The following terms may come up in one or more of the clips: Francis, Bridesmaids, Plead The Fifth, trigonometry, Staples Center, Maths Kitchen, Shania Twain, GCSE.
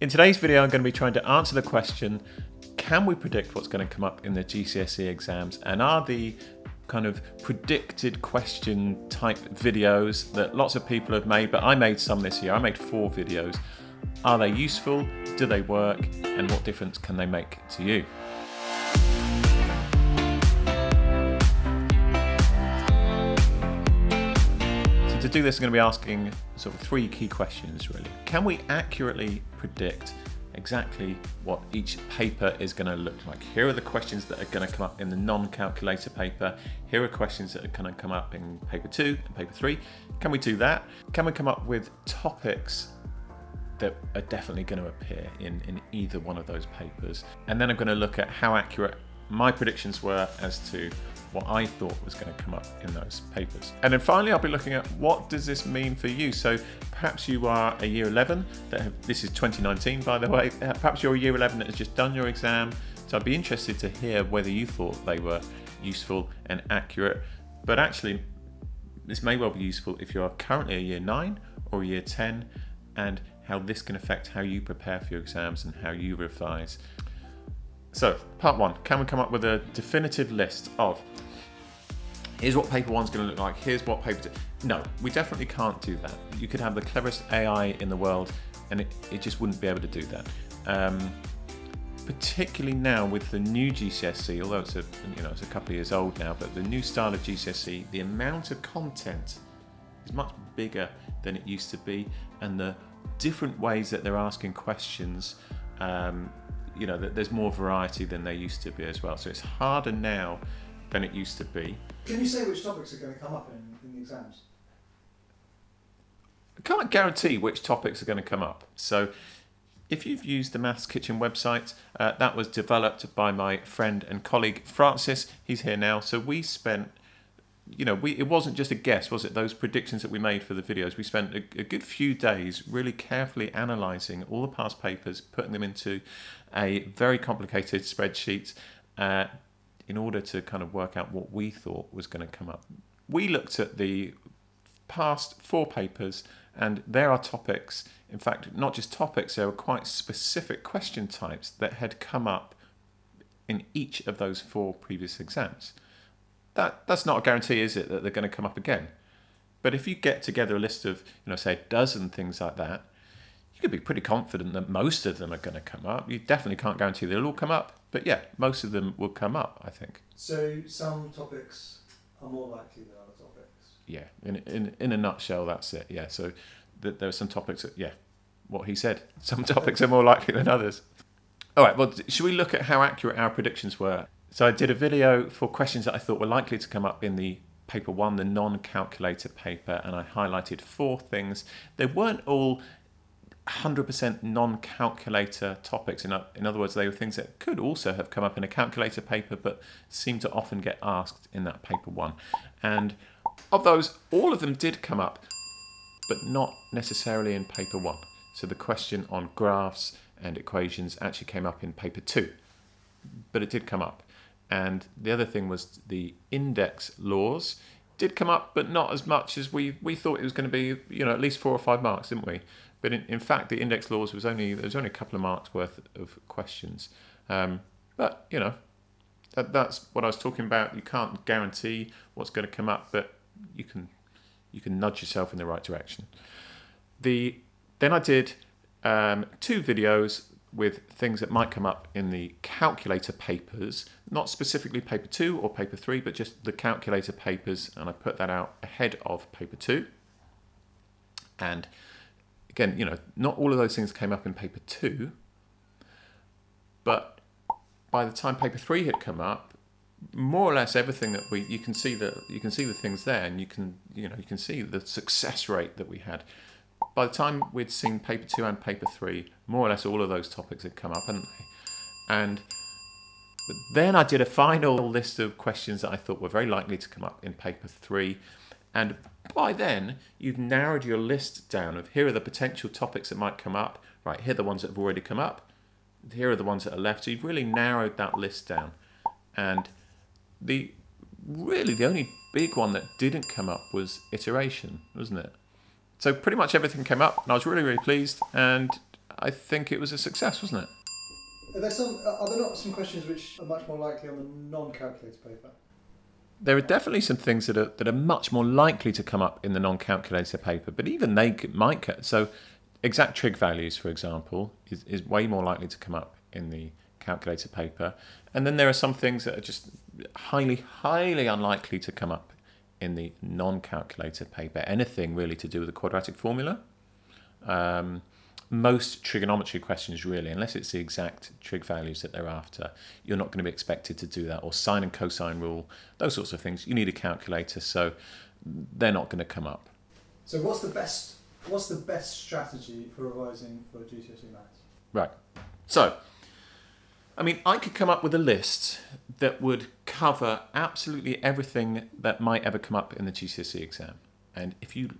In today's video, I'm going to be trying to answer the question, can we predict what's going to come up in the GCSE exams? And are the kind of predicted question type videos that lots of people have made, but I made some this year, I made 4 videos. Are they useful? Do they work? And what difference can they make to you? To do this, I'm going to be asking sort of 3 key questions really. Can we accurately predict exactly what each paper is going to look like? Here are the questions that are going to come up in the non-calculator paper. Here are questions that are going to come up in paper 2 and paper 3. Can we do that? Can we come up with topics that are definitely going to appear in either one of those papers? And then I'm going to look at how accurate my predictions were as to what I thought was going to come up in those papers. And then finally, I'll be looking at what does this mean for you? So perhaps you are a year 11, this is 2019 by the way, perhaps you're a year 11 that has just done your exam. So I'd be interested to hear whether you thought they were useful and accurate, but actually this may well be useful if you are currently a year 9 or a year 10 and how this can affect how you prepare for your exams and how you revise. So part 1, can we come up with a definitive list of here's what paper 1's going to look like, here's what paper 2. No, we definitely can't do that. You could have the cleverest AI in the world and it just wouldn't be able to do that. Particularly now with the new GCSE, although it's a couple of years old now, but the new style of GCSE, the amount of content is much bigger than it used to be, and the different ways that they're asking questions, you know, there's more variety than there used to be as well. So it's harder now than it used to be. Can you say which topics are going to come up in the exams? I can't guarantee which topics are going to come up. So if you've used the Maths Kitchen website, that was developed by my friend and colleague Francis. He's here now. So we spent, you know, it wasn't just a guess, was it? Those predictions that we made for the videos, we spent a good few days really carefully analysing all the past papers, putting them into a very complicated spreadsheet in order to kind of work out what we thought was going to come up. We looked at the past 4 papers and there are topics, in fact not just topics, there were quite specific question types that had come up in each of those 4 previous exams. That's not a guarantee, is it, that they're going to come up again? But if you get together a list of, you know, say a dozen things like that, you could be pretty confident that most of them are going to come up. You definitely can't guarantee they'll all come up, but yeah, most of them will come up, I think. So some topics are more likely than other topics. Yeah, in a nutshell, that's it. Yeah, so there are some topics that, yeah, what he said, some topics are more likely than others. All right, well, should we look at how accurate our predictions were? So I did a video for questions that I thought were likely to come up in the paper 1, the non-calculator paper, and I highlighted 4 things. They weren't all 100% non-calculator topics. In other words, they were things that could also have come up in a calculator paper, but seem to often get asked in that paper 1. And of those, all of them did come up, but not necessarily in paper 1. So the question on graphs and equations actually came up in paper 2, but it did come up. And the other thing was the index laws did come up, but not as much as we thought it was going to be, you know, at least 4 or 5 marks, didn't we? But in fact, the index laws was only, there was only a couple of marks worth of questions. But, you know, that's what I was talking about. You can't guarantee what's going to come up, but you can nudge yourself in the right direction. Then I did 2 videos with things that might come up in the calculator papers, not specifically paper 2 or paper 3, but just the calculator papers, and I put that out ahead of paper 2. And again, you know, not all of those things came up in paper 2, but by the time paper 3 had come up, more or less everything that you can see the things there, and you can see the success rate that we had. By the time we'd seen paper 2 and paper 3, more or less all of those topics had come up, hadn't they? But then I did a final list of questions that I thought were very likely to come up in paper 3. And by then, you've narrowed your list down of here are the potential topics that might come up. Right, here are the ones that have already come up. Here are the ones that are left. So you've really narrowed that list down. And really the only big one that didn't come up was iteration, wasn't it? So pretty much everything came up and I was really, really pleased, and I think it was a success, wasn't it? Are there not some questions which are much more likely on the non-calculated paper? There are definitely some things that are much more likely to come up in the non-calculated paper, but even they might get. So exact trig values, for example, is way more likely to come up in the calculated paper. And then there are some things that are just highly, highly unlikely to come up in the non-calculated paper. Anything really to do with the quadratic formula. Most trigonometry questions, really, unless it's the exact trig values that they're after, you're not going to be expected to do that, or sine and cosine rule, those sorts of things. You need a calculator, so they're not going to come up. So what's the best strategy for revising for GCSE maths? Right. So, I mean, I could come up with a list that would cover absolutely everything that might ever come up in the GCSE exam. And if you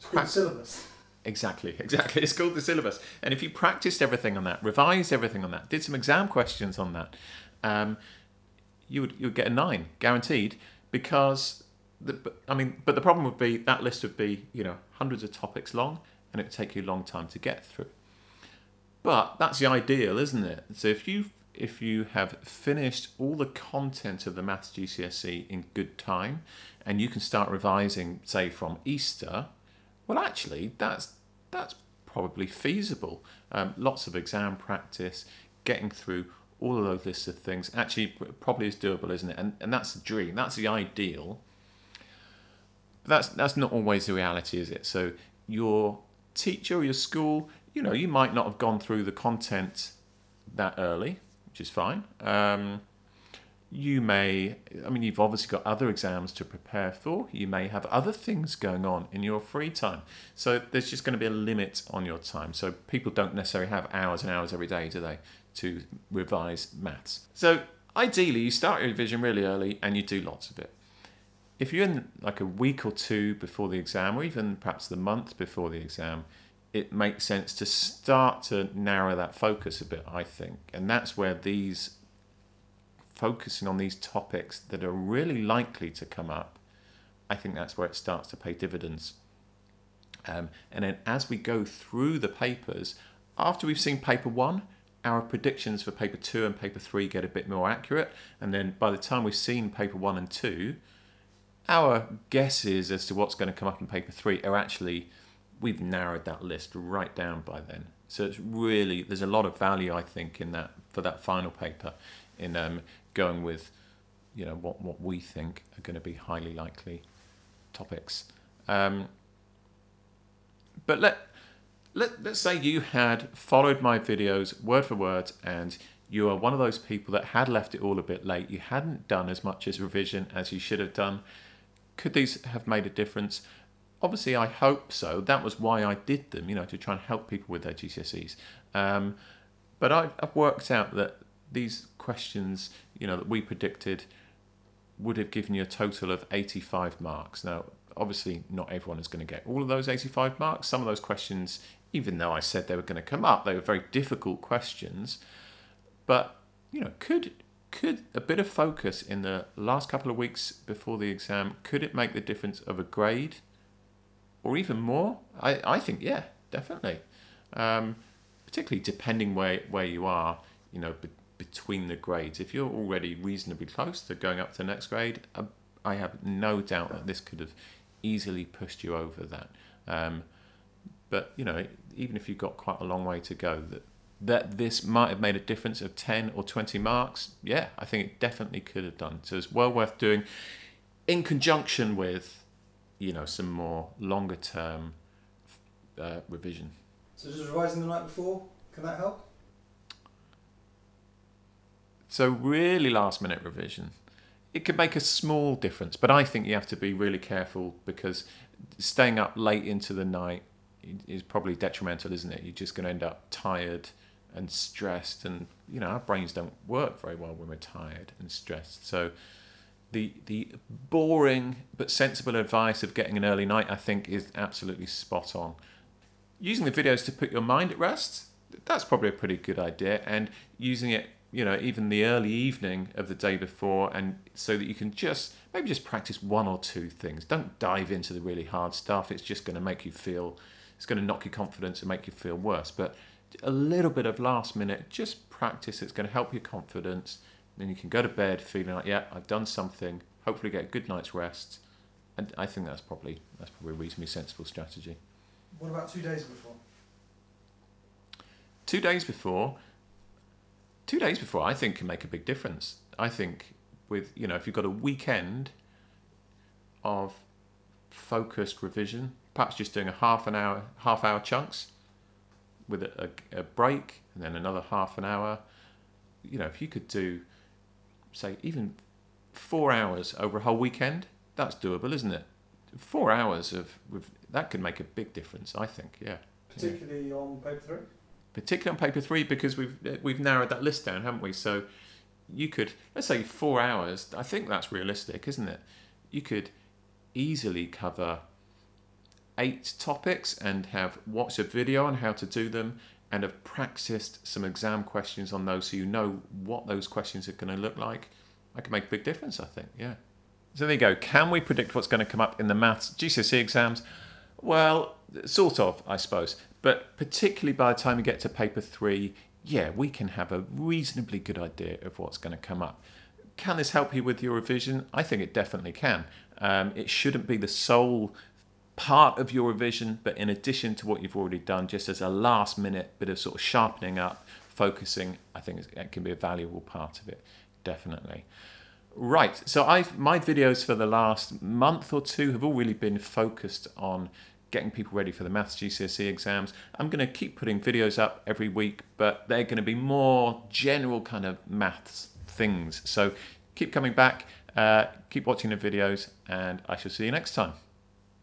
practice the syllabus. Exactly. It's called the syllabus. And if you practiced everything on that, revised everything on that, did some exam questions on that, you would get a 9, guaranteed. Because, but the problem would be that list would be, you know, hundreds of topics long, and it would take you a long time to get through. But that's the ideal, isn't it? So if you have finished all the content of the Maths GCSE in good time, and you can start revising, say, from Easter. Well, actually, that's probably feasible. Lots of exam practice, getting through all of those lists of things, actually probably is doable, isn't it? And that's the dream, that's the ideal. But that's not always the reality, is it? So your teacher or your school, you know, you might not have gone through the content that early, which is fine. You may, I mean, you've obviously got other exams to prepare for. You may have other things going on in your free time. So there's just going to be a limit on your time. So people don't necessarily have hours and hours every day, do they, to revise maths. So ideally, you start your revision really early and you do lots of it. If you're in like a week or two before the exam, or even perhaps the month before the exam, it makes sense to start to narrow that focus a bit, I think. And that's where these focusing on these topics that are really likely to come up, I think that's where it starts to pay dividends. And then as we go through the papers, after we've seen paper 1, our predictions for paper 2 and paper 3 get a bit more accurate. And then by the time we've seen paper 1 and 2, our guesses as to what's going to come up in paper 3 are actually, we've narrowed that list right down by then. So it's really, there's a lot of value, I think, in that, for that final paper, in going with, you know, what we think are going to be highly likely topics. But let's say you had followed my videos word for word, and you are one of those people that had left it all a bit late. You hadn't done as much as revision as you should have done. Could these have made a difference? Obviously, I hope so. That was why I did them, you know, to try and help people with their GCSEs. But I've worked out that these questions, you know, that we predicted would have given you a total of 85 marks. Now, obviously, not everyone is going to get all of those 85 marks. Some of those questions, even though I said they were going to come up, they were very difficult questions. But, you know, could a bit of focus in the last couple of weeks before the exam, could it make the difference of a grade or even more? I think, yeah, definitely. Particularly depending where you are, you know, between the grades. If you're already reasonably close to going up to the next grade, I have no doubt that this could have easily pushed you over that. But, you know, even if you've got quite a long way to go, that this might have made a difference of 10 or 20 marks, yeah, I think it definitely could have done. So it's well worth doing in conjunction with, you know, some more longer term revision. So just revising the night before, can that help? So really last minute revision. It could make a small difference, but I think you have to be really careful, because staying up late into the night is probably detrimental, isn't it? You're just going to end up tired and stressed, and, you know, our brains don't work very well when we're tired and stressed. So the boring but sensible advice of getting an early night, I think, is absolutely spot on. Using the videos to put your mind at rest, that's probably a pretty good idea, and using it, you know, even the early evening of the day before, and so that you can just maybe just practice one or two things. Don't dive into the really hard stuff. It's just going to knock your confidence and make you feel worse. But a little bit of last minute, just practice. It's going to help your confidence. Then you can go to bed feeling like, yeah, I've done something, hopefully get a good night's rest. And I think that's probably a reasonably sensible strategy. What about 2 days before? 2 days before I think can make a big difference. I think with, you know, if you've got a weekend of focused revision, perhaps just doing a half hour chunks with a break and then another half an hour. You know, if you could do, say, even 4 hours over a whole weekend, that's doable, isn't it? 4 hours of that could make a big difference, I think. Yeah. Particularly on paper 3. Particularly on paper 3, because we've narrowed that list down, haven't we? So you could, let's say 4 hours. I think that's realistic, isn't it? You could easily cover 8 topics and have watched a video on how to do them and have practiced some exam questions on those, so you know what those questions are going to look like. That can make a big difference, I think. Yeah. So there you go. Can we predict what's going to come up in the maths GCSE exams? Well, sort of, I suppose. But particularly by the time you get to paper 3, yeah, we can have a reasonably good idea of what's going to come up. Can this help you with your revision? I think it definitely can. It shouldn't be the sole part of your revision, but in addition to what you've already done, just as a last minute bit of sort of sharpening up, focusing, I think it can be a valuable part of it, definitely. Right, so my videos for the last month or two have all really been focused on getting people ready for the Maths GCSE exams. I'm going to keep putting videos up every week, but they're going to be more general kind of maths things. So keep coming back, keep watching the videos, and I shall see you next time.